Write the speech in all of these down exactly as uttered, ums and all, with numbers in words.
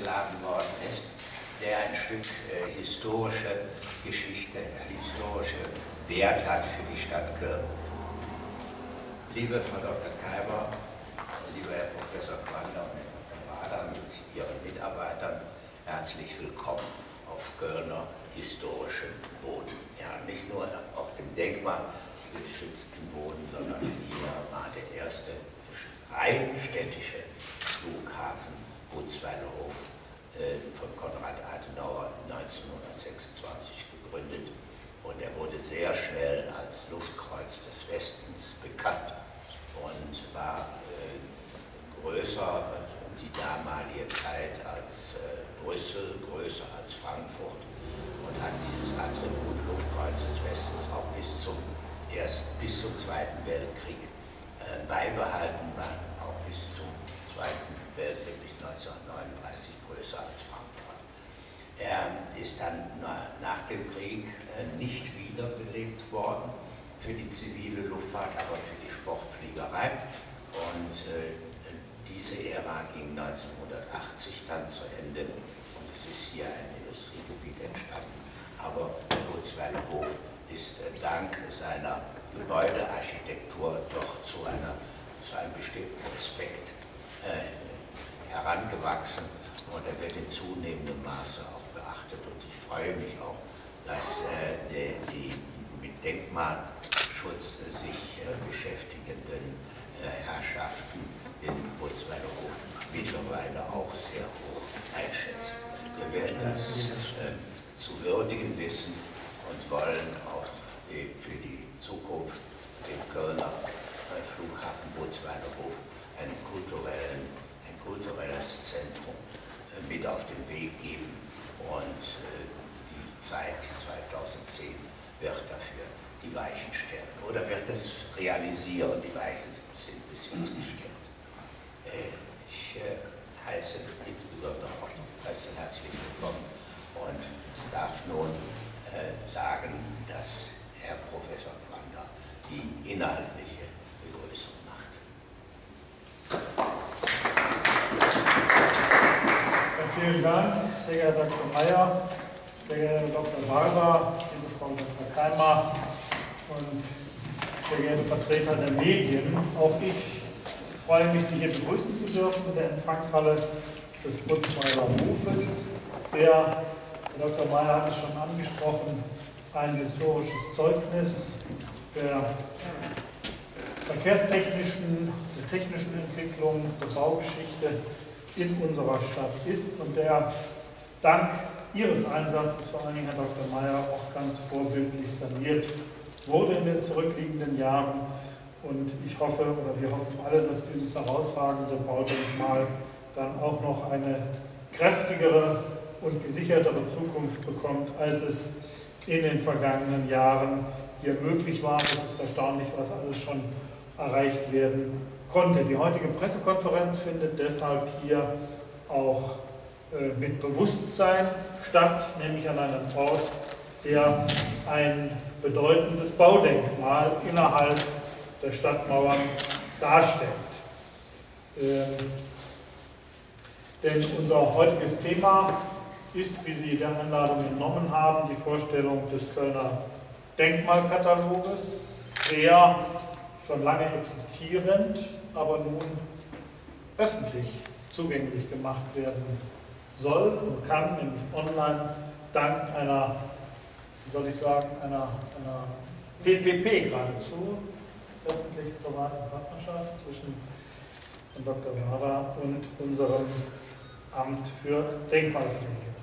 eingeladen worden ist, der ein Stück äh, historische Geschichte, historische Wert hat für die Stadt Köln. Liebe Frau Doktor Kaymer, lieber Herr Professor Quander und Herr Doktor Warda mit Ihren Mitarbeitern, herzlich willkommen auf Kölner historischem Boden. Ja, nicht nur auf dem denkmalgeschützten Boden, sondern hier war der erste rein städtische Flughafen Butzweilerhof äh, von Konrad Adenauer neunzehnhundertsechsundzwanzig gegründet, und er wurde sehr schnell als Luftkreuz des Westens bekannt und war äh, größer also um die damalige Zeit als äh, Brüssel, größer als Frankfurt, und hat dieses Attribut Luftkreuz des Westens auch bis zum, ersten, bis zum Zweiten Weltkrieg äh, beibehalten, war auch bis zum Zweiten Weltkrieg neunzehnhundertneununddreißig größer als Frankfurt. Er ist dann nach dem Krieg nicht wiederbelebt worden für die zivile Luftfahrt, aber für die Sportfliegerei. Und diese Ära ging neunzehnhundertachtzig dann zu Ende, und es ist hier ein Industriegebiet entstanden. Aber Butzweilerhof ist dank seiner Gebäudearchitektur doch zu, einer, zu einem bestimmten Respekt äh, herangewachsen, und er wird in zunehmendem Maße auch beachtet, und ich freue mich auch, dass äh, die, die mit Denkmalschutz äh, sich äh, beschäftigenden äh, Herrschaften den Butzweilerhof mittlerweile auch sehr hoch einschätzen. Wir werden das äh, zu würdigen wissen und wollen auch die, für die Zukunft dem Kölner äh, Flughafen Butzweilerhof einen kulturellen, ein kulturelles Zentrum äh, mit auf den Weg geben, und äh, die Zeit zweitausendzehn wird dafür die Weichen stellen, oder wird das realisieren, die Weichen sind bis jetzt gestellt. Äh, ich äh, heiße insbesondere auch die Presse herzlich willkommen und darf nun äh, sagen, dass Herr Professor Quander die inhaltliche Begrüßung Vielen Dank, sehr geehrter Doktor Meyer, sehr geehrter Doktor Warda, liebe Frau Doktor Kaymer und sehr geehrte Vertreter der Medien. Auch ich freue mich, Sie hier begrüßen zu dürfen in der Empfangshalle des Butzweilerhofes, der, Herr Doktor Meyer hat es schon angesprochen, ein historisches Zeugnis der verkehrstechnischen, der technischen Entwicklung, der Baugeschichte in unserer Stadt ist, und der dank Ihres Einsatzes, vor allen Dingen Herr Doktor Meyer, auch ganz vorbildlich saniert wurde in den zurückliegenden Jahren. Und ich hoffe, oder wir hoffen alle, dass dieses herausragende Baudenkmal dann auch noch eine kräftigere und gesichertere Zukunft bekommt, als es in den vergangenen Jahren hier möglich war. Es ist erstaunlich, was alles schon erreicht werden konnte. Die heutige Pressekonferenz findet deshalb hier auch äh, mit Bewusstsein statt, nämlich an einem Ort, der ein bedeutendes Baudenkmal innerhalb der Stadtmauern darstellt. Ähm, denn unser heutiges Thema ist, wie Sie der Einladung entnommen haben, die Vorstellung des Kölner Denkmalkataloges, der schon lange existierend, aber nun öffentlich zugänglich gemacht werden soll und kann, nämlich online, dank einer, wie soll ich sagen, einer, einer P P P geradezu, öffentlich-privaten Partnerschaft zwischen Herrn Doktor Warda und unserem Amt für Denkmalpflege.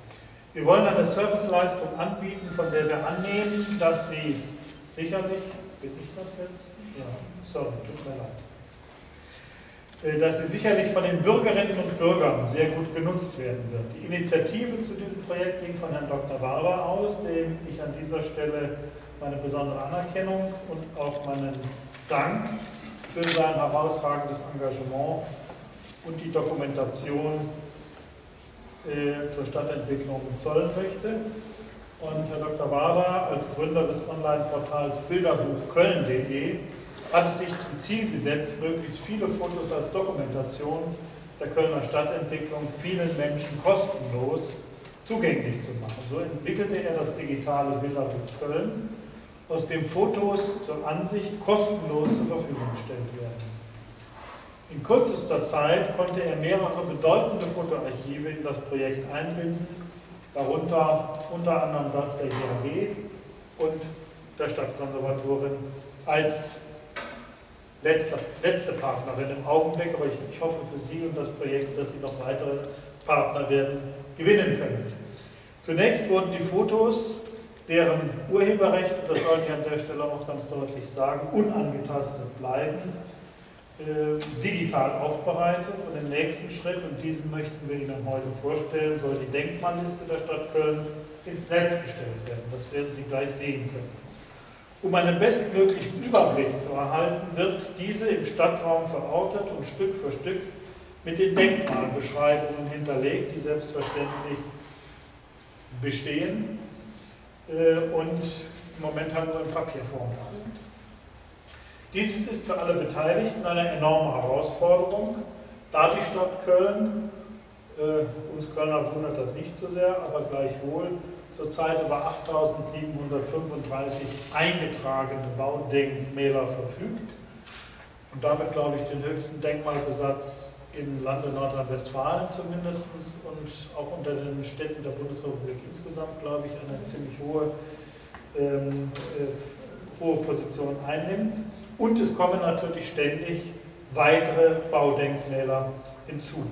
Wir wollen eine Serviceleistung anbieten, von der wir annehmen, dass sie sicherlich, bin ich das jetzt? Ja, sorry, tut mir leid. Dass sie sicherlich von den Bürgerinnen und Bürgern sehr gut genutzt werden wird. Die Initiative zu diesem Projekt ging von Herrn Doktor Warda aus, dem ich an dieser Stelle meine besondere Anerkennung und auch meinen Dank für sein herausragendes Engagement und die Dokumentation äh, zur Stadtentwicklung zollen möchte. Und Herr Doktor Warda als Gründer des Online-Portals bilderbuch Köln punkt de hat es sich zum Ziel gesetzt, möglichst viele Fotos als Dokumentation der Kölner Stadtentwicklung vielen Menschen kostenlos zugänglich zu machen. So entwickelte er das digitale Bilderbuch Köln, aus dem Fotos zur Ansicht kostenlos zur Verfügung gestellt werden. In kürzester Zeit konnte er mehrere bedeutende Fotoarchive in das Projekt einbinden, darunter unter anderem das der I H G und der Stadtkonservatorin als letzte, letzte Partnerin im Augenblick, aber ich, ich hoffe für Sie und das Projekt, dass Sie noch weitere Partner werden gewinnen können. Zunächst wurden die Fotos, deren Urheberrechte, das sollte ich an der Stelle auch ganz deutlich sagen, unangetastet bleiben, digital aufbereitet und im nächsten Schritt, und diesen möchten wir Ihnen heute vorstellen, soll die Denkmalliste der Stadt Köln ins Netz gestellt werden. Das werden Sie gleich sehen können. Um einen bestmöglichen Überblick zu erhalten, wird diese im Stadtraum verortet und Stück für Stück mit den Denkmalbeschreibungen hinterlegt, die selbstverständlich bestehen und im Moment haben wir in Papierform sind. Dies ist für alle Beteiligten eine enorme Herausforderung, da die Stadt Köln, äh, uns Kölner wundert das nicht so sehr, aber gleichwohl zurzeit über achttausendsiebenhundertfünfunddreißig eingetragene Baudenkmäler verfügt und damit, glaube ich, den höchsten Denkmalbesatz im Lande Nordrhein-Westfalen zumindest und auch unter den Städten der Bundesrepublik insgesamt, glaube ich, eine ziemlich hohe, ähm, äh, hohe Position einnimmt. Und es kommen natürlich ständig weitere Baudenkmäler hinzu.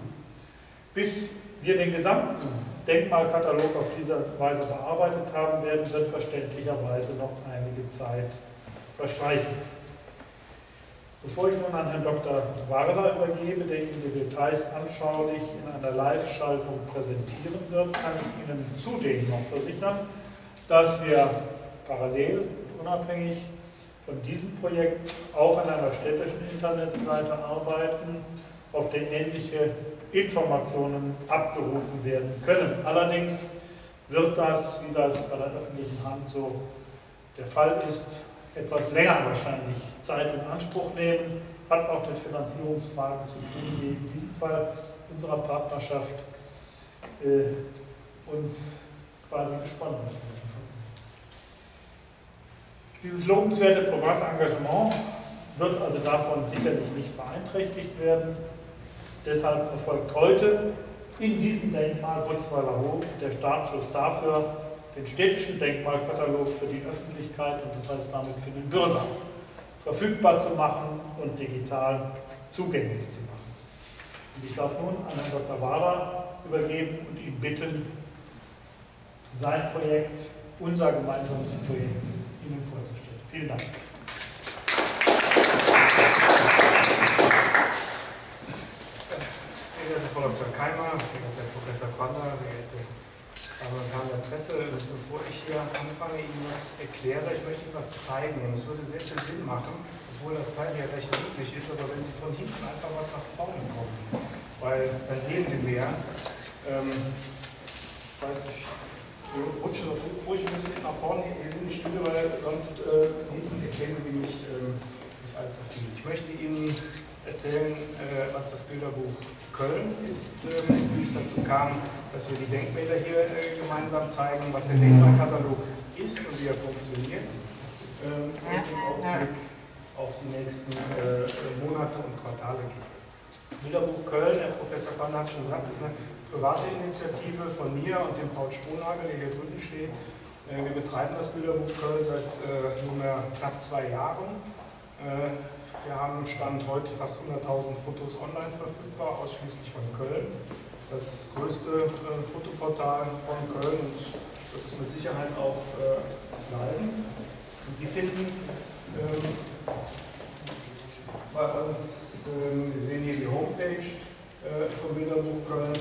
Bis wir den gesamten Denkmalkatalog auf diese Weise bearbeitet haben werden, wird verständlicherweise noch einige Zeit verstreichen. Bevor ich nun an Herrn Doktor Warda übergebe, der Ihnen die Details anschaulich in einer Live-Schaltung präsentieren wird, kann ich Ihnen zudem noch versichern, dass wir parallel und unabhängig von diesem Projekt auch an einer städtischen Internetseite arbeiten, auf der ähnliche Informationen abgerufen werden können. Allerdings wird das, wie das bei der öffentlichen Hand so der Fall ist, etwas länger wahrscheinlich Zeit in Anspruch nehmen, hat auch mit Finanzierungsfragen zu tun, die in diesem Fall unserer Partnerschaft äh, uns quasi gesponsert wird. Dieses lobenswerte private Engagement wird also davon sicherlich nicht beeinträchtigt werden. Deshalb erfolgt heute in diesem Denkmal Butzweilerhof der Startschuss dafür, den städtischen Denkmalkatalog für die Öffentlichkeit und das heißt damit für den Bürger verfügbar zu machen und digital zugänglich zu machen. Und ich darf nun an Herrn Doktor Warda übergeben und ihn bitten, sein Projekt, unser gemeinsames Projekt, Ihnen vorzustellen. Vielen Dank. Sehr geehrte Frau Doktor Kaymer, sehr geehrter Herr Professor Quander, sehr geehrte Damen und Herren der Presse, bevor ich hier anfange, Ihnen was erkläre, ich möchte Ihnen was zeigen. Und es würde sehr viel Sinn machen, obwohl das Teil hier recht riesig ist, aber wenn Sie von hinten einfach was nach vorne kommen, weil dann sehen Sie mehr. Ähm, ich weiß nicht. Rutsche so ruhig ein bisschen nach vorne in die Stühle, weil sonst äh, erkennen Sie mich äh, nicht allzu viel. Ich möchte Ihnen erzählen, äh, was das Bilderbuch Köln ist, äh, wie es dazu kam, dass wir die Denkmäler hier äh, gemeinsam zeigen, was der Denkmalkatalog ist und wie er funktioniert. Äh, und den Ausblick auf die nächsten äh, Monate und Quartale gibt. Bilderbuch Köln, Herr Professor Quander hat es schon gesagt, ist eine private Initiative von mir und dem Paul Strohnager, der hier drüben steht. Wir betreiben das Bilderbuch Köln seit äh, nunmehr knapp zwei Jahren. Äh, wir haben Stand heute fast hunderttausend Fotos online verfügbar, ausschließlich von Köln. Das ist das größte äh, Fotoportal von Köln und wird es mit Sicherheit auch äh, bleiben. Und Sie finden äh, bei uns, äh, wir sehen hier die Homepage äh, vom Bilderbuch Köln,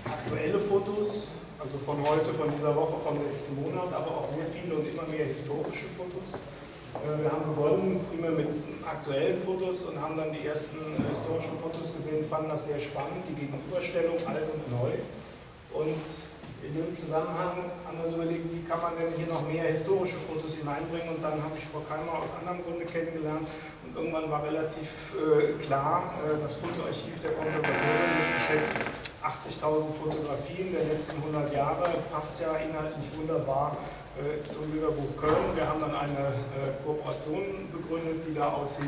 aktuelle Fotos, also von heute, von dieser Woche, vom letzten Monat, aber auch sehr viele und immer mehr historische Fotos. Wir haben begonnen primär mit aktuellen Fotos und haben dann die ersten historischen Fotos gesehen, fanden das sehr spannend, die Gegenüberstellung alt und neu. Und in dem Zusammenhang haben wir uns überlegt, wie kann man denn hier noch mehr historische Fotos hineinbringen. Und dann habe ich Frau Kaymer aus anderem Grunde kennengelernt. Und irgendwann war relativ äh, klar, äh, das Fotoarchiv der Konservatorin schätzt achtzigtausend Fotografien der letzten hundert Jahre, passt ja inhaltlich wunderbar äh, zum Bilderbuch Köln. Wir haben dann eine äh, Kooperation begründet, die da aussieht,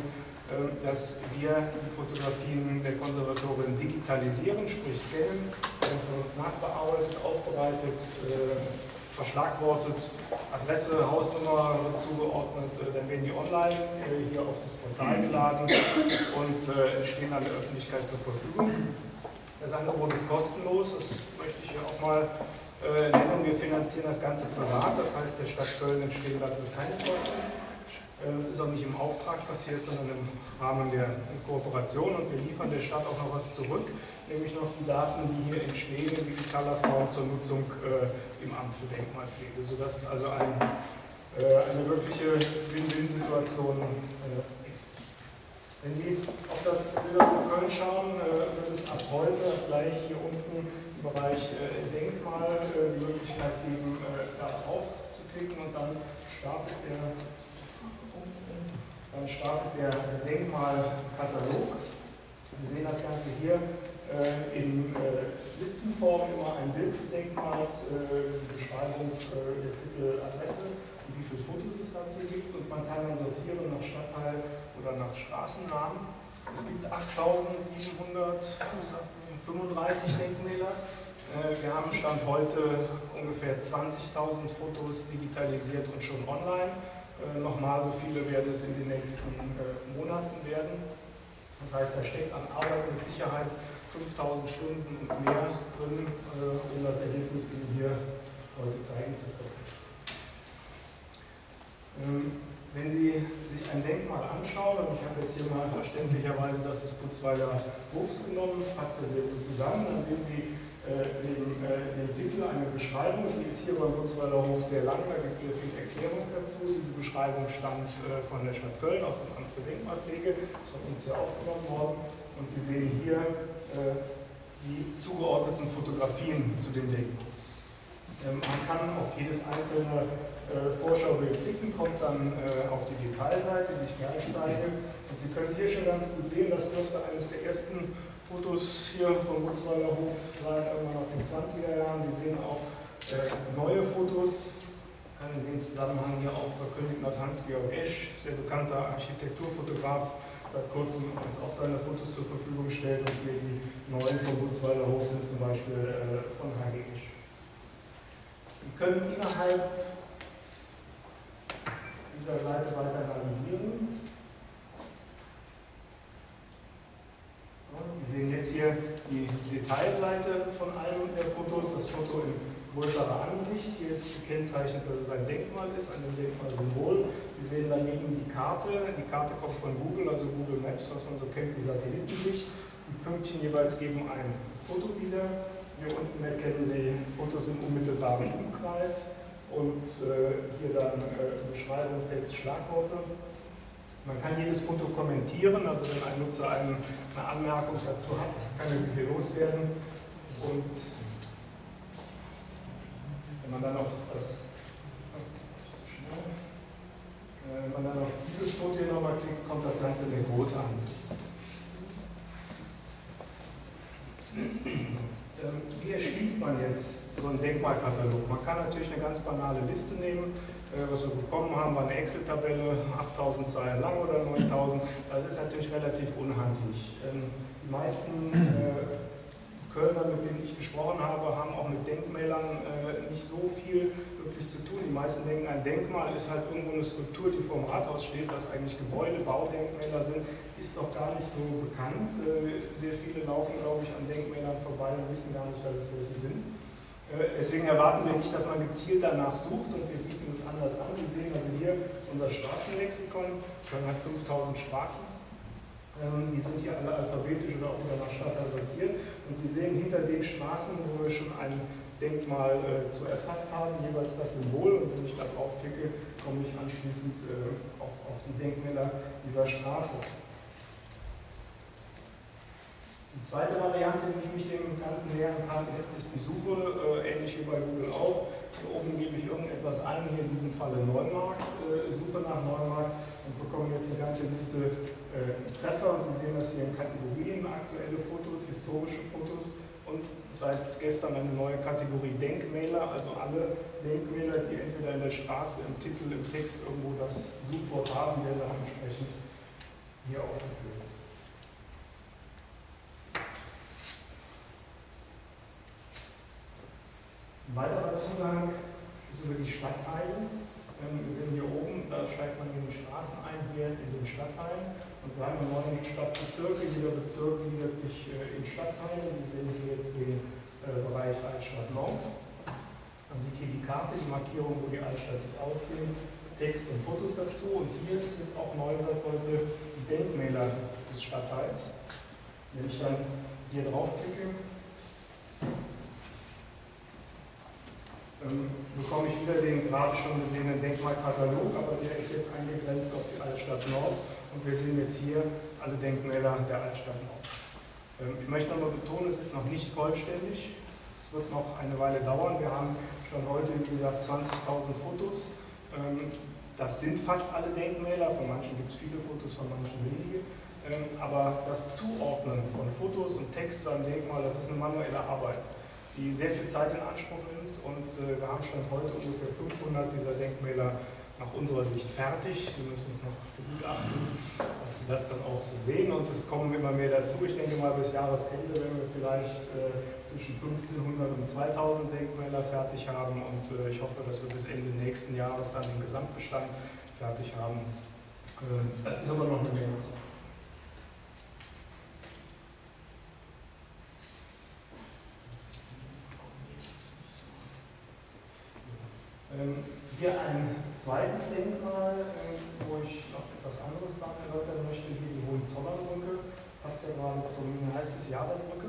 äh, dass wir die Fotografien der Konservatorin digitalisieren, sprich scannen, werden von uns nachbearbeitet, aufbereitet, äh, verschlagwortet, Adresse, Hausnummer zugeordnet, dann werden die online hier auf das Portal geladen und stehen dann der Öffentlichkeit zur Verfügung. Das Angebot ist kostenlos, das möchte ich hier auch mal nennen. Wir finanzieren das Ganze privat, das heißt, der Stadt Köln entstehen dafür keine Kosten. Es ist auch nicht im Auftrag passiert, sondern im Rahmen der Kooperation, und wir liefern der Stadt auch noch was zurück, nämlich noch die Daten, die hier entstehen, in digitaler Form zur Nutzung äh, im Amt für Denkmalpflege, sodass es also ein, äh, eine wirkliche Win-Win-Situation äh, ist. Wenn Sie auf das Bilderbuch Köln schauen, äh, wird es ab heute gleich hier unten im Bereich äh, Denkmal äh, die Möglichkeit geben, äh, darauf zu klicken, und dann startet der Dann startet der Denkmalkatalog. Sie sehen das Ganze hier äh, in äh, Listenform, immer ein Bild des Denkmals, äh, Beschreibung, äh, der Titel, Adresse, und wie viele Fotos es dazu gibt. Und man kann dann sortieren nach Stadtteil oder nach Straßennamen. Es gibt achttausendsiebenhundertfünfunddreißig Denkmäler. Äh, wir haben Stand heute ungefähr zwanzigtausend Fotos digitalisiert und schon online. Äh, nochmal so viele werden es in den nächsten äh, Monaten werden. Das heißt, da steckt an Arbeit mit Sicherheit fünftausend Stunden und mehr drin, äh, um das Ergebnis Ihnen hier heute zeigen zu können. Ähm, wenn Sie sich ein Denkmal anschauen, und ich habe jetzt hier mal verständlicherweise das des Butzweilerhofs genommen, passt das sehr gut zusammen, dann sehen Sie den, äh, den Titel, eine Beschreibung, die ist hier beim Butzweilerhof sehr lang, da gibt es sehr viel Erklärung dazu. Diese Beschreibung stammt äh, von der Stadt Köln, aus dem Amt für Denkmalpflege, ist von uns hier aufgenommen worden, und Sie sehen hier äh, die zugeordneten Fotografien zu dem Denkmal. Ähm, man kann auf jedes einzelne äh, Vorschaubild klicken, kommt dann äh, auf die Detailseite, die ich gleich zeige, und Sie können hier schon ganz gut sehen, das dürfte eines der ersten Fotos hier vom Butzweilerhof rein, irgendwann aus den zwanziger Jahren. Sie sehen auch äh, neue Fotos. Ich kann in dem Zusammenhang hier auch verkündigen, dass Hans-Georg Esch, sehr bekannter Architekturfotograf, seit kurzem uns auch seine Fotos zur Verfügung stellt. Und hier die neuen vom Butzweilerhof sind zum Beispiel äh, von Heidi Esch. Sie können innerhalb dieser Seite weiter navigieren. Sie sehen jetzt hier die Detailseite von einem der Fotos, das Foto in größerer Ansicht. Hier ist gekennzeichnet, dass es ein Denkmal ist, ein Denkmalsymbol. Sie sehen daneben die Karte. Die Karte kommt von Google, also Google Maps, was man so kennt, die Satellitensicht. Die Pünktchen jeweils geben ein Foto wieder. Hier unten erkennen Sie Fotos im unmittelbaren Umkreis, und äh, hier dann äh, Beschreibung, Text, Schlagworte. Man kann jedes Foto kommentieren, also wenn ein Nutzer eine Anmerkung dazu hat, kann er sie hier loswerden. Und wenn man dann auf das, wenn man dann auf dieses Foto hier nochmal klickt, kommt das Ganze in der Großansicht. Wie erschließt man jetzt so einen Denkmalkatalog? Man kann natürlich eine ganz banale Liste nehmen. Was wir bekommen haben, war eine Excel-Tabelle, achttausend Zeilen lang oder neuntausend. Das ist natürlich relativ unhandlich. Die meisten Kölner, mit denen ich gesprochen habe, haben auch mit Denkmälern nicht so viel wirklich zu tun. Die meisten denken, ein Denkmal ist halt irgendwo eine Skulptur, die vor dem Rathaus steht, dass eigentlich Gebäude, Baudenkmäler sind, ist doch gar nicht so bekannt. Sehr viele laufen, glaube ich, an Denkmälern vorbei und wissen gar nicht, dass es welche sind. Deswegen erwarten wir nicht, dass man gezielt danach sucht, und wir bieten es anders an. Sie sehen also hier unser Straßenlexikon. Köln hat fünftausend Straßen. Die sind hier alle alphabetisch oder auch nach Stadtteil sortiert. Und Sie sehen hinter den Straßen, wo wir schon ein Denkmal äh, zu erfasst haben, jeweils das Symbol. Und wenn ich da draufklicke, komme ich anschließend äh, auch auf die Denkmäler dieser Straße. Die zweite Variante, wie ich mich dem Ganzen nähern kann, ist die Suche, äh, ähnlich wie bei Google auch. Hier oben gebe ich irgendetwas ein, hier in diesem Falle Neumarkt, äh, Suche nach Neumarkt und bekomme jetzt eine ganze Liste äh, Treffer. Und Sie sehen das hier in Kategorien, aktuelle Fotos, historische Fotos und seit gestern eine neue Kategorie Denkmäler, also alle Denkmäler, die entweder in der Straße, im Titel, im Text irgendwo das Suchwort haben, werden dann entsprechend hier aufgeführt. Ein weiterer Zugang ist über die Stadtteile. Ähm, wir sehen hier oben, da steigt man in die Straßen ein, hier in den Stadtteilen. Und wir haben neun Stadtbezirke. Jeder Bezirk gliedert sich äh, in Stadtteile. Sie sehen hier jetzt den äh, Bereich Altstadt Nord. Man sieht hier die Karte, die Markierung, wo die Altstadt sich ausdehnt, Text und Fotos dazu. Und hier ist jetzt auch neu seit heute die Denkmäler des Stadtteils. Wenn ich dann hier draufklicke, bekomme ich wieder den gerade schon gesehenen Denkmalkatalog, aber der ist jetzt eingegrenzt auf die Altstadt Nord und wir sehen jetzt hier alle Denkmäler der Altstadt Nord. Ich möchte nochmal betonen, es ist noch nicht vollständig, es wird noch eine Weile dauern. Wir haben schon heute, wie gesagt, zwanzigtausend Fotos. Das sind fast alle Denkmäler, von manchen gibt es viele Fotos, von manchen wenige. Aber das Zuordnen von Fotos und Text zu einem Denkmal, das ist eine manuelle Arbeit, die sehr viel Zeit in Anspruch nimmt, und äh, wir haben schon heute ungefähr fünfhundert dieser Denkmäler nach unserer Sicht fertig. Sie müssen es noch begutachten, ob Sie das dann auch so sehen, und es kommen immer mehr dazu. Ich denke mal, bis Jahresende werden wir vielleicht äh, zwischen fünfzehnhundert und zweitausend Denkmäler fertig haben, und äh, ich hoffe, dass wir bis Ende nächsten Jahres dann den Gesamtbestand fertig haben. Äh, das ist aber noch eine Menge. Hier ein zweites Denkmal, wo ich noch etwas anderes daran erläutern möchte, hier die Hohenzollernbrücke, passt ja gerade zum, wie heißt es, Jahresbrücke?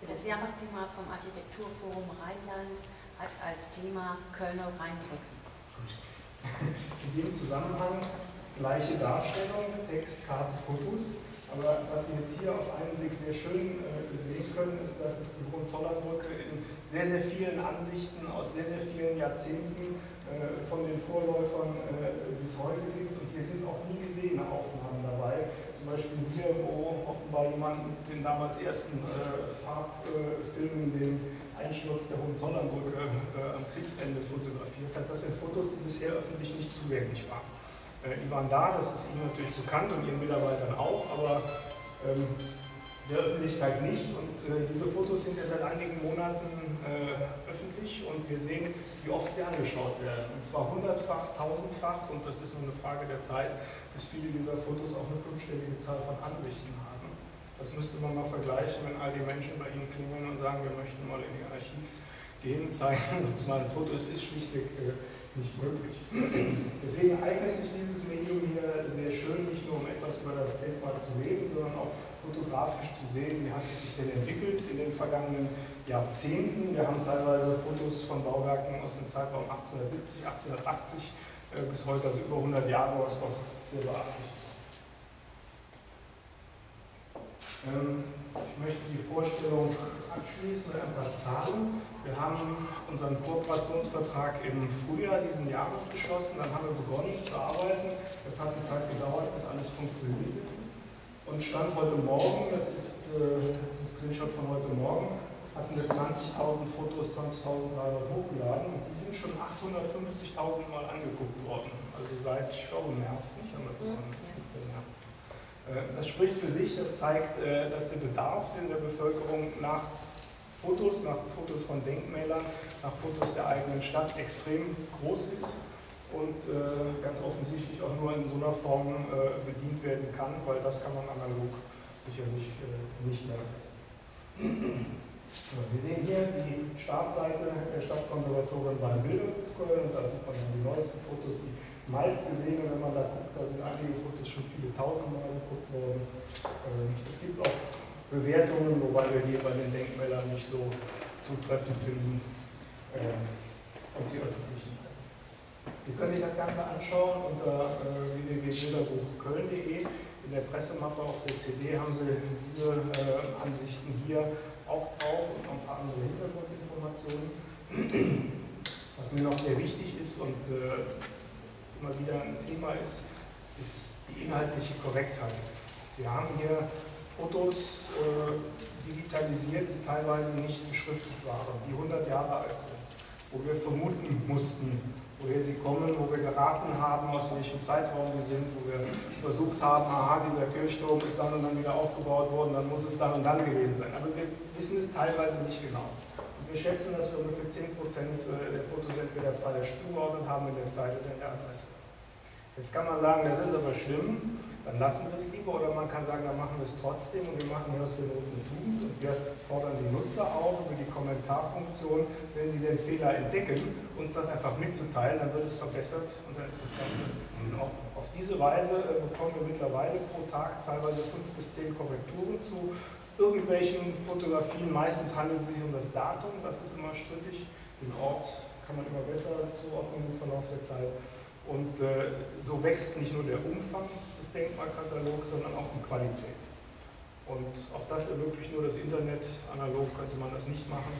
Das Jahresthema vom Architekturforum Rheinland hat als Thema Kölner Rheinbrücke. In dem Zusammenhang gleiche Darstellung, Text, Karte, Fotos, aber was Sie jetzt hier auf einen Blick sehr schön äh, sehen können, ist, dass es die Hohenzollernbrücke in sehr, sehr vielen Ansichten aus sehr, sehr vielen Jahrzehnten äh, von den Vorläufern äh, bis heute gibt, und hier sind auch nie gesehene Aufnahmen dabei. Zum Beispiel hier, wo offenbar jemand mit den damals ersten äh, Farbfilmen äh, den Einsturz der Hohenzollernbrücke äh, am Kriegsende fotografiert hat. Das sind Fotos, die bisher öffentlich nicht zugänglich waren. Die waren da, das ist Ihnen natürlich bekannt und Ihren Mitarbeitern auch, aber ähm, der Öffentlichkeit nicht. Und äh, diese Fotos sind ja seit einigen Monaten äh, öffentlich, und wir sehen, wie oft sie angeschaut werden. Und zwar hundertfach, tausendfach, und das ist nur eine Frage der Zeit, bis viele dieser Fotos auch eine fünfstellige Zahl von Ansichten haben. Das müsste man mal vergleichen, wenn all die Menschen bei Ihnen klingeln und sagen, wir möchten mal in Ihr Archiv gehen, zeigen uns mal ein Foto. Es ist schlichtweg äh, nicht möglich. Deswegen eignet sich dieses Medium hier sehr schön, nicht nur um etwas über das Denkmal zu reden, sondern auch fotografisch zu sehen, wie hat es sich denn entwickelt in den vergangenen Jahrzehnten. Wir haben teilweise Fotos von Bauwerken aus dem Zeitraum achtzehnhundertsiebzig, achtzehnhundertachtzig äh, bis heute, also über hundert Jahre, was doch sehr beachtlich ist. Ähm, ich möchte die Vorstellung abschließen mit ein paar Zahlen. Wir haben unseren Kooperationsvertrag im Frühjahr diesen Jahres geschlossen, dann haben wir begonnen zu arbeiten. Das hat eine Zeit gedauert, bis alles funktioniert. Und Stand heute Morgen, das ist äh, ein Screenshot von heute Morgen, hatten wir zwanzigtausend Fotos, zwanzigtausend hochgeladen, und die sind schon achthundertfünfzigtausend Mal angeguckt worden. Also seit, ich glaube, März, nicht? Haben wir begonnen. Äh, das spricht für sich, das zeigt, äh, dass der Bedarf, den der Bevölkerung nach Fotos, nach Fotos von Denkmälern, nach Fotos der eigenen Stadt extrem groß ist und äh, ganz offensichtlich auch nur in so einer Form äh, bedient werden kann, weil das kann man analog sicherlich äh, nicht mehr leisten. So, Sie sehen hier die Startseite der Stadtkonservatorin beim Bilderbuch Köln, und da sieht man die neuesten Fotos, die meistgesehenen. Wenn man da guckt, da sind einige Fotos schon viele tausend Mal geguckt worden. Ähm, es gibt auch Bewertungen, wobei wir hier bei den Denkmälern nicht so zutreffend finden, äh, und die öffentlichen. Wir können sich das Ganze anschauen unter äh, w w w punkt bilderbuch Punkt Köln punkt de. in der Pressemappe auf der C D haben Sie diese äh, Ansichten hier auch drauf und noch ein paar andere Hintergrundinformationen. Was mir noch sehr wichtig ist und äh, immer wieder ein Thema ist, ist die inhaltliche Korrektheit. Wir haben hier Fotos äh, digitalisiert, die teilweise nicht beschriftet waren, die hundert Jahre alt sind, wo wir vermuten mussten, woher sie kommen, wo wir geraten haben, aus welchem Zeitraum sie sind, wo wir versucht haben, aha, dieser Kirchturm ist dann und dann wieder aufgebaut worden, dann muss es dann und dann gewesen sein. Aber wir wissen es teilweise nicht genau. Und wir schätzen, dass wir ungefähr zehn Prozent der Fotos entweder falsch zugeordnet haben in der Zeit oder in der Adresse. Jetzt kann man sagen, das ist aber schlimm, dann lassen wir es lieber, oder man kann sagen, dann machen wir es trotzdem und wir machen aus der Not eine Tugend und wir fordern die Nutzer auf über die Kommentarfunktion, wenn sie den Fehler entdecken, uns das einfach mitzuteilen, dann wird es verbessert und dann ist das Ganze in Ordnung. Auf diese Weise bekommen wir mittlerweile pro Tag teilweise fünf bis zehn Korrekturen zu irgendwelchen Fotografien, meistens handelt es sich um das Datum, das ist immer strittig, den Ort kann man immer besser zuordnen im Verlauf der Zeit. Und äh, so wächst nicht nur der Umfang des Denkmalkatalogs, sondern auch die Qualität. Und auch das ermöglicht nur das Internet. Analog könnte man das nicht machen.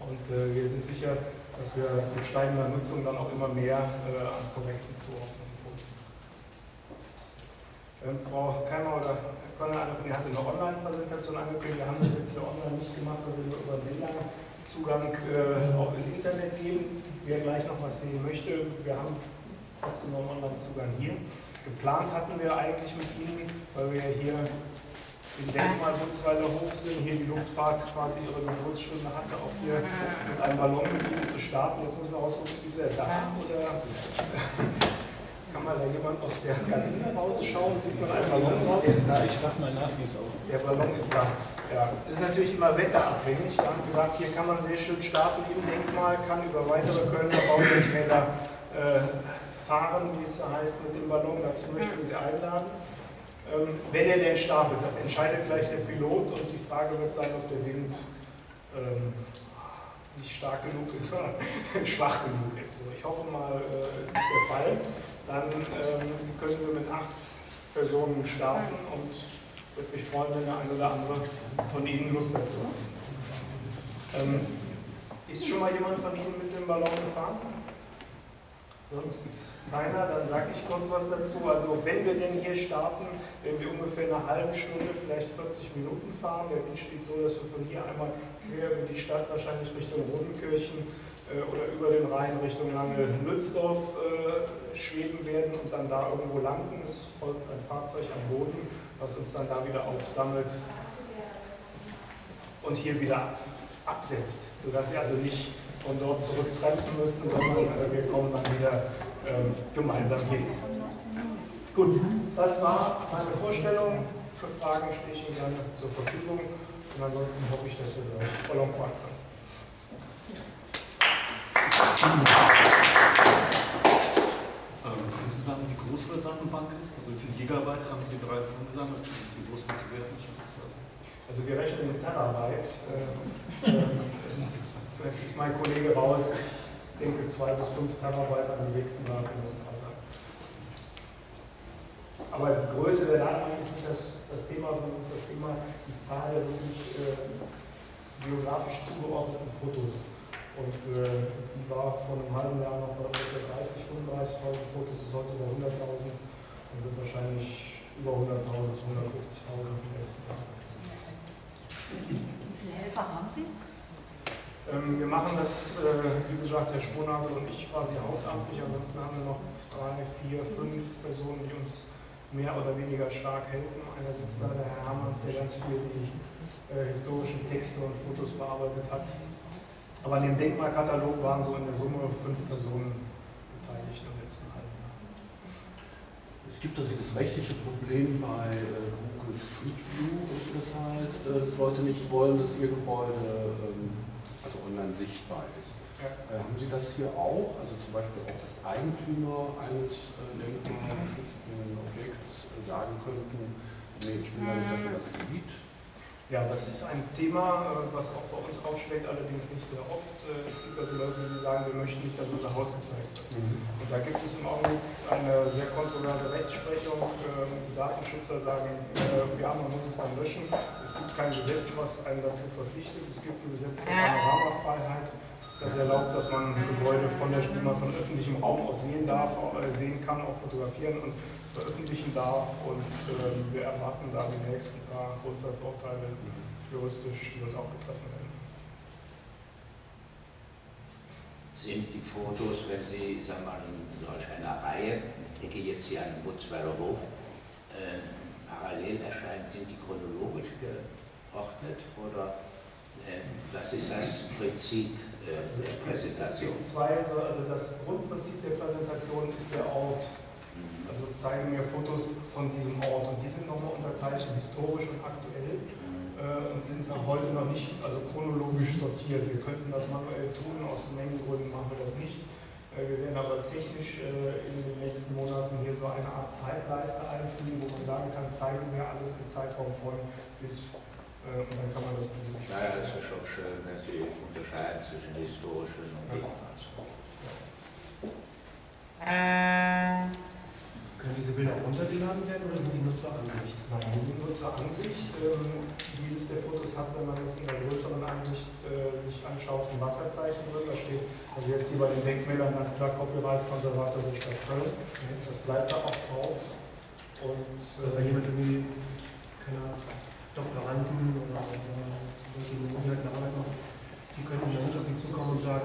Und äh, wir sind sicher, dass wir mit steigender Nutzung dann auch immer mehr äh, an korrekten Zuordnungen finden. Ähm, Frau Kaymer oder Herr Konrad, einer von Ihnen hatte eine Online-Präsentation angekündigt. Wir haben das jetzt hier online nicht gemacht, weil wir über Bilder Zugang äh, auch ins Internet geben. Wer gleich noch was sehen möchte, wir haben trotzdem noch einen Online-Zugang hier. Geplant hatten wir eigentlich mit Ihnen, weil wir hier im Denkmal Butzweilerhof sind, hier die Luftfahrt quasi ihre Geburtsstunde hatte, auch hier mit einem Ballon mit Ihnen zu starten. Jetzt muss man rausgucken, ist er da oder kann man da jemand aus der Kantine rausschauen? Sieht man einen Ballon raus? Der ist da, ich frage mal nach, wie es aussieht. Der Ballon ist da. Ja, das ist natürlich immer wetterabhängig. Wir haben gesagt, hier kann man sehr schön starten im Denkmal, kann über weitere Kölner Baumwelträder äh, fahren, wie es heißt, mit dem Ballon. Dazu möchten wir Sie einladen. Ähm, wenn er denn startet, das entscheidet gleich der Pilot und die Frage wird sein, ob der Wind ähm, nicht stark genug ist oder schwach genug ist. Ich hoffe mal, äh, es ist der Fall. Dann ähm, können wir mit acht Personen starten und ich würde mich freuen, wenn der eine oder andere von Ihnen Lust dazu hat. Ähm, ist schon mal jemand von Ihnen mit dem Ballon gefahren? Sonst keiner, dann sage ich kurz was dazu. Also wenn wir denn hier starten, wenn wir ungefähr eine halbe Stunde, vielleicht vierzig Minuten fahren, der Wind spielt so, dass wir von hier einmal quer über die Stadt, wahrscheinlich Richtung Rodenkirchen äh, oder über den Rhein Richtung Lange-Lützdorf äh, schweben werden und dann da irgendwo landen. Es folgt ein Fahrzeug am Boden, was uns dann da wieder aufsammelt und hier wieder absetzt, sodass wir also nicht von dort zurücktrampen müssen, sondern äh, wir kommen dann wieder äh, gemeinsam hin. Gut, das war meine Vorstellung. Für Fragen stehe ich Ihnen gerne zur Verfügung und ansonsten hoffe ich, dass wir gleich Ballon fahren können. Wie groß Ihre Datenbank ist? Also wie viel Gigabyte haben Sie bereits angesammelt? Wie groß wird sie werden? Also wir rechnen mit Terabyte. Äh, äh, jetzt ist mein Kollege raus. Ich denke zwei bis fünf Terabyte an bewegten Daten. Aber die Größe der Datenbank ist nicht das, das Thema, sondern es ist das Thema die Zahl der wirklich äh, geografisch zugeordneten Fotos. Und äh, die war vor einem halben Jahr noch bei ungefähr dreißig, fünfunddreißigtausend Fotos, ist heute bei hunderttausend und wird wahrscheinlich über hunderttausend, hundertfünfzigtausend im nächsten Tag. Wie viele Helfer haben Sie? Ähm, wir machen das, äh, wie gesagt, Herr Strohnager und ich quasi hauptamtlich, ansonsten haben wir noch drei, vier, fünf Personen, die uns mehr oder weniger stark helfen. Einer sitzt da, der Herr Hermanns, der ganz viel die äh, historischen Texte und Fotos bearbeitet hat. Aber an dem Denkmalkatalog waren so in der Summe fünf Personen beteiligt im letzten halben Jahr. Es gibt also dieses rechtliche Problem bei Google Street View, das heißt, dass Leute nicht wollen, dass ihr Gebäude also online sichtbar ist. Ja. Haben Sie das hier auch? Also zum Beispiel auch das Eigentümer eines denkmalgeschützten Objekts sagen könnten, nee, ich will ja nicht, dass man das sieht. Ja, das ist ein Thema, was auch bei uns aufschlägt, allerdings nicht sehr oft. Es gibt also Leute, die sagen, wir möchten nicht, dass unser Haus gezeigt wird. Mhm. Und da gibt es im Augenblick eine sehr kontroverse Rechtsprechung. Die Datenschützer sagen, ja, man muss es dann löschen. Es gibt kein Gesetz, was einen dazu verpflichtet. Es gibt ein Gesetz zur Panoramafreiheit, das erlaubt, dass man Gebäude, von der, die man von öffentlichem Raum aus sehen darf, sehen kann, auch fotografieren und veröffentlichen darf, und äh, wir erwarten da die nächsten paar Grundsatzurteile juristisch, die uns auch betreffen werden. Sind die Fotos, wenn Sie, sagen wir mal, in solch einer Reihe, ich denke jetzt hier an den Butzweilerhof, äh, parallel erscheinen, sind die chronologisch geordnet, oder äh, was ist das Prinzip äh, der Präsentation? Es gibt zwei, also das Grundprinzip der Präsentation ist der Ort. Also zeigen mir Fotos von diesem Ort, und die sind nochmal unterteilt in historisch und aktuell äh, und sind nach heute noch nicht, also chronologisch sortiert. Wir könnten das manuell tun, aus Mengengründen machen wir das nicht. Äh, wir werden aber technisch äh, in den nächsten Monaten hier so eine Art Zeitleiste einfügen, wo man sagen kann, zeigen wir alles im Zeitraum von bis, äh, und dann kann man das beliebig machen. Naja, das ist schon schön, wenn Sie unterscheiden zwischen historischen und Gegenwartsformen. Ja. Können diese Bilder auch runtergeladen werden, oder sind die nur zur Ansicht? Nein, die sind nur zur Ansicht. Jedes der Fotos hat, wenn man jetzt in der größeren Ansicht äh, sich anschaut, ein Wasserzeichen drin. Da steht, also jetzt hier bei den Denkmälern ganz klar Copyright Konservatorien Stadt Köln. Das bleibt da auch drauf. Und äh, also jemand irgendwie, keine Doktoranden oder irgendwie eine Umweltarbeit macht, die könnten dann nicht auf die zukommen und sagen,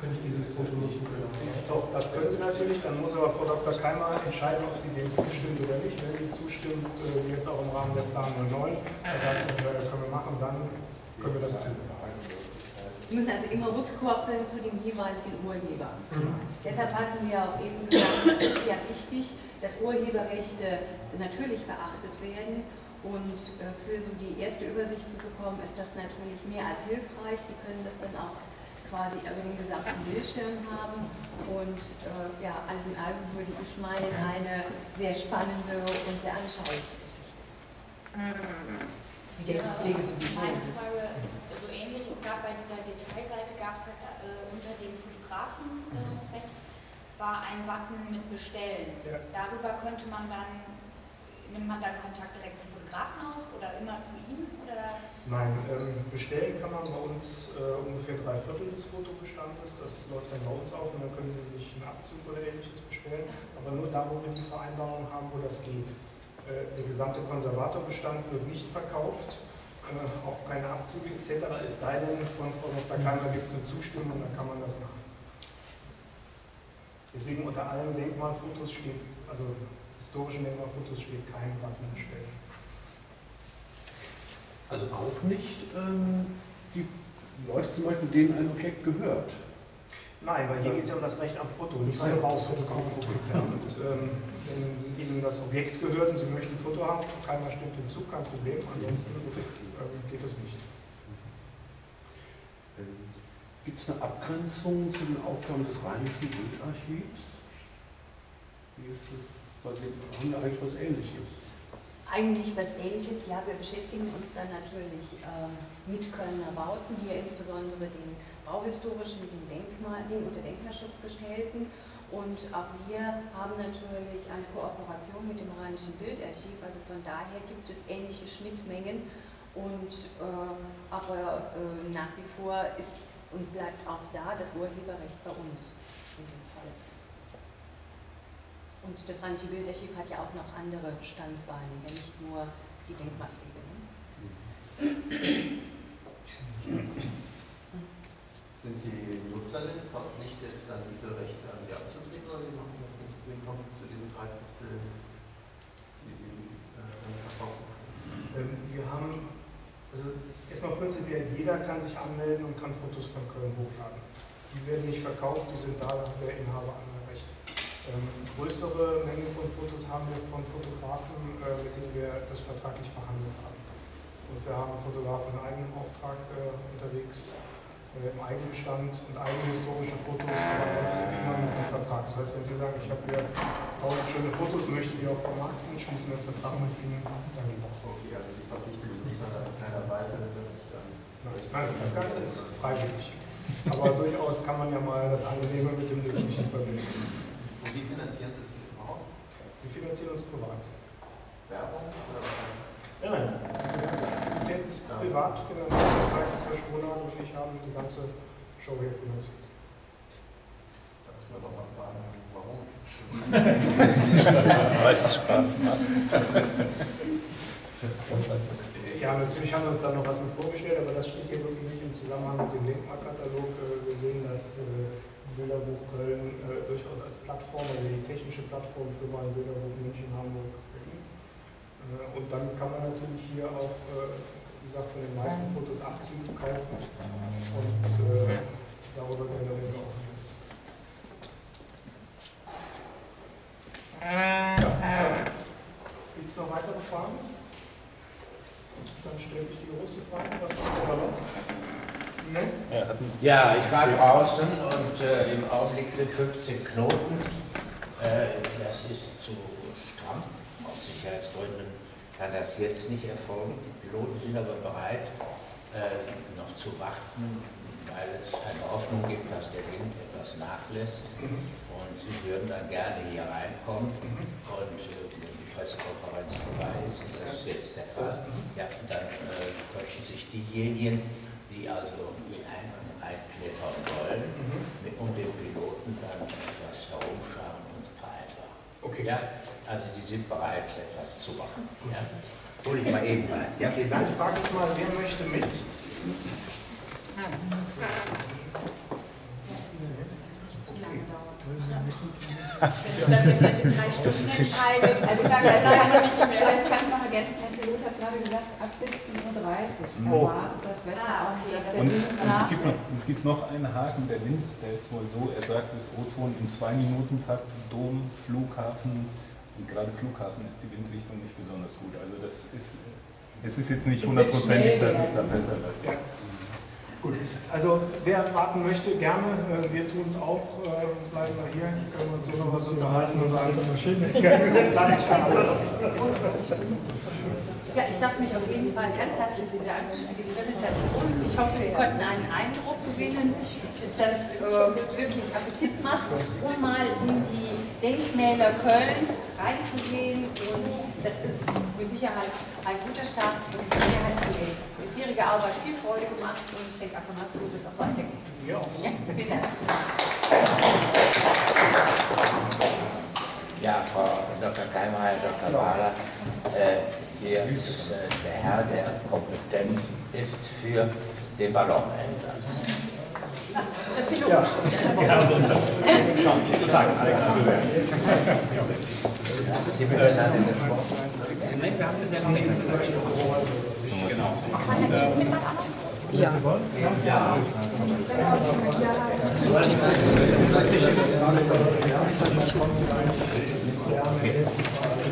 könnte ich dieses Foto nutzen können. Doch, das könnte natürlich, dann muss aber Frau Doktor Kaymer entscheiden, ob sie dem zustimmt oder nicht. Wenn sie zustimmt, jetzt auch im Rahmen der Plan null neun, dann können wir machen, dann können wir das tun. Sie müssen also immer rückkoppeln zu dem jeweiligen Urheber. Mhm. Deshalb hatten wir auch eben gesagt, es ist ja wichtig, dass Urheberrechte natürlich beachtet werden. Und für so die erste Übersicht zu bekommen, ist das natürlich mehr als hilfreich. Sie können das dann auch quasi über den gesamten Bildschirm haben. Und äh, ja, also in allem würde ich meinen, eine sehr spannende und sehr anschauliche Geschichte. Die Pflege sowieso. Meine Frage so ähnlich. Es gab bei dieser Detailseite, gab es halt, äh, unter dem Fotografen äh, rechts, war ein Button mit Bestellen. Ja. Darüber könnte man dann, nimmt man dann Kontakt direkt zum auf oder immer zu Ihnen? Oder? Nein, ähm, bestellen kann man bei uns äh, ungefähr drei Viertel des Fotobestandes. Das läuft dann bei uns auf, und dann können Sie sich einen Abzug oder ähnliches bestellen. Aber nur da, wo wir die Vereinbarung haben, wo das geht. Äh, der gesamte Konservatorbestand wird nicht verkauft, äh, auch keine Abzüge et cetera. Es sei denn, von Frau Doktor Kaymer gibt es eine Zustimmung, dann kann man das machen. Deswegen unter allen Denkmalfotos steht, also historischen Denkmalfotos steht kein Button bestellen. Also auch nicht ähm, die Leute zum Beispiel, denen ein Objekt gehört. Nein, weil hier geht es ja um das Recht am Foto, nicht um das Foto. Und ähm, wenn Ihnen das Objekt gehört und Sie möchten ein Foto haben, keiner stimmt hinzu, kein Problem, ansonsten äh, geht es nicht. Gibt es eine Abgrenzung zu den Aufgaben des Rheinischen Bildarchivs? Wie ist das? Haben wir eigentlich was Ähnliches? Eigentlich was Ähnliches, ja, wir beschäftigen uns dann natürlich äh, mit Kölner Bauten, hier insbesondere den bauhistorischen, den, Denkmal, den unter Denkmalschutz gestellten, und auch wir haben natürlich eine Kooperation mit dem Rheinischen Bildarchiv, also von daher gibt es ähnliche Schnittmengen, und, äh, aber äh, nach wie vor ist und bleibt auch da das Urheberrecht bei uns in diesem Fall. Und das Rheinische Bildarchiv hat ja auch noch andere Standbeine, ja nicht nur die Denkmalpflege. Ne? Sind die Nutzer denn verpflichtet, jetzt dann diese Rechte an sie abzutreten, oder wie machen sie zu diesen drei Vierteln, die sie äh, verkaufen? Wir haben, also erstmal prinzipiell, jeder kann sich anmelden und kann Fotos von Köln hochladen. Die werden nicht verkauft, die sind da, der Inhaber an. Ähm, größere Mengen von Fotos haben wir von Fotografen, äh, mit denen wir das vertraglich verhandelt haben. Und wir haben Fotografen in eigenem Auftrag äh, unterwegs, äh, im eigenen Bestand, und eigene historische Fotos, aber sonst immer mit dem Vertrag. Das heißt, wenn Sie sagen, ich habe hier Paul hat schöne Fotos, möchten wir auch vermarkten, schließen wir einen Vertrag mit Ihnen. Danke. Okay, also Sie verpflichten sich nicht, dass in keiner Weise das... Nein, das Ganze ist freiwillig. Aber durchaus kann man ja mal das Angenehme mit dem Nützlichen verbinden. Und wie finanzieren Sie sich überhaupt? Wir finanzieren uns privat. Werbung oder was? Ja, nein. Die ganze Aktivität ist privat finanziert. Das heißt, Herr Strohnager und ich haben die ganze Show hier finanziert. Da müssen wir doch mal fragen, warum? Weil es Spaß macht. Ja, natürlich haben wir uns da noch was mit vorgestellt, aber das steht hier wirklich nicht im Zusammenhang mit dem Denkmalkatalog. Wir sehen, dass Bilderbuch Köln durchaus als Plattform, also die technische Plattform für mal Bilderbuch München, Hamburg, Berlin. Und dann kann man natürlich hier auch, wie gesagt, von den meisten Fotos Abzüge kaufen und darüber können wir auch nicht. Gibt es noch weitere Fragen? Dann stelle ich die große Frage, was macht der Ballon? Ja, ich war draußen und äh, im Augenblick sind fünfzehn Knoten. Äh, das ist zu stramm, aus Sicherheitsgründen kann das jetzt nicht erfolgen. Die Piloten sind aber bereit, äh, noch zu warten, weil es eine Hoffnung gibt, dass der Wind etwas nachlässt. Und sie würden dann gerne hier reinkommen. Und, äh, Pressekonferenz vorbei ist, und das ist jetzt der Fall, ja, dann äh, könnten sich diejenigen, die also in ein- und reinklettern wollen, mit, um den Piloten dann etwas herumschauen und vereinbaren. Okay. Ja, also die sind bereit, etwas zu machen. Ja. Hol ich mal eben rein. Ja. Okay, dann frage ich mal, wer möchte mit? Wenn das jetzt in drei Stunden entscheidet, also ich kann es noch ergänzen, der Pilot hat gerade gesagt, ab siebzehn Uhr dreißig erwartet das Wetter auch hier. Und es gibt, noch, es gibt noch einen Haken, der Wind, der ist wohl so, er sagt es O-Ton im Zwei-Minuten-Takt, Dom, Flughafen, und gerade Flughafen ist die Windrichtung nicht besonders gut. Also das ist, es ist jetzt nicht hundertprozentig, dass es dann besser wird. Ja. Gut, also wer warten möchte, gerne, wir tun es auch, bleiben wir hier, können wir uns so noch was unterhalten oder andere verschiedene Platz verhandeln. Ja, ich darf mich auf jeden Fall ganz herzlich bedanken für die Präsentation. Ich hoffe, Sie konnten einen Eindruck gewinnen, dass das äh, wirklich Appetit macht, um mal in die Denkmäler Kölns reinzugehen. Und das ist mit Sicherheit ein guter Start und mir hat die bisherige Arbeit viel Freude gemacht und ich denke, ab und ab so wird es auch weitergehen. Ja, vielen Dank. Ja, Frau Doktor Kaymer, Herr Doktor Warda, äh, hier ist äh, der Herr, der kompetent ist für den Balloneinsatz. Der Pilot. Ja, so ist das. Sie miteinander gesprochen. Nein, wir haben das ja noch nicht. Genau. Ja. Ja. Das ist